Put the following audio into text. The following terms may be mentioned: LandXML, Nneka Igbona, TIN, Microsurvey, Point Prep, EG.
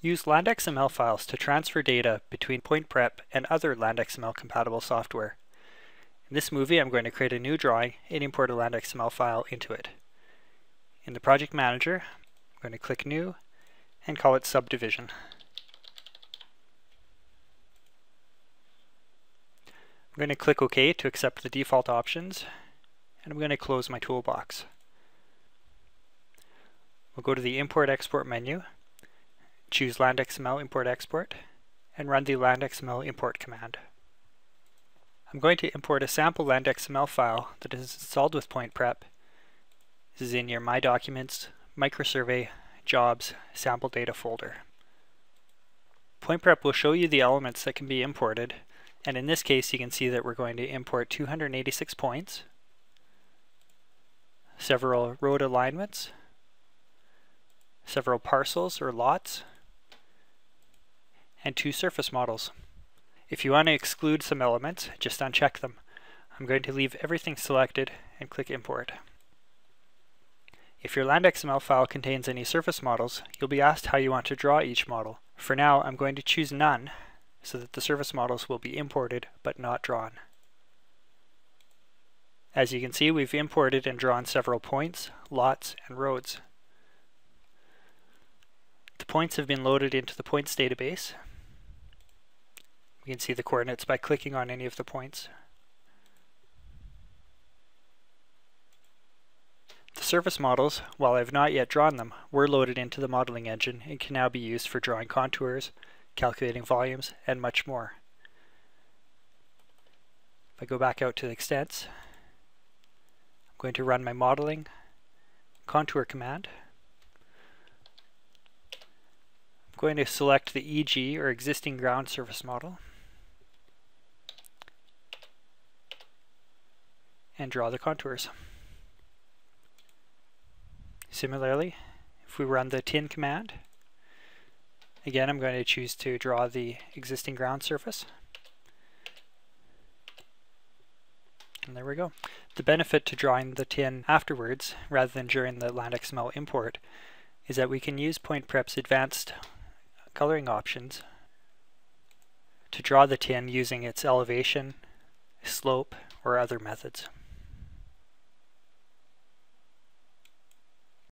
Use LandXML files to transfer data between Point Prep and other LandXML compatible software. In this movie, I'm going to create a new drawing and import a LandXML file into it. In the Project Manager, I'm going to click New and call it Subdivision. I'm going to click OK to accept the default options, and I'm going to close my toolbox. We'll go to the Import-Export menu, choose LandXML Import-Export, and run the LandXML import command. I'm going to import a sample LandXML file that is installed with Point Prep. This is in your My Documents, Microsurvey, Jobs, Sample Data folder. Point Prep will show you the elements that can be imported. And in this case, you can see that we're going to import 286 points, several road alignments, several parcels or lots, and 2 surface models. If you want to exclude some elements, just uncheck them. I'm going to leave everything selected and click Import. If your LandXML file contains any surface models, you'll be asked how you want to draw each model. For now, I'm going to choose None, so that the surface models will be imported but not drawn. As you can see, we've imported and drawn several points, lots, and roads. The points have been loaded into the points database. We can see the coordinates by clicking on any of the points. The surface models, while I've not yet drawn them, were loaded into the modeling engine and can now be used for drawing contours, calculating volumes, and much more. If I go back out to the extents, I'm going to run my modeling contour command. I'm going to select the EG, or existing ground surface model, and draw the contours. Similarly, if we run the TIN command, again, I'm going to choose to draw the existing ground surface. And there we go. The benefit to drawing the TIN afterwards, rather than during the LandXML import, is that we can use Point Prep's advanced coloring options to draw the TIN using its elevation, slope, or other methods.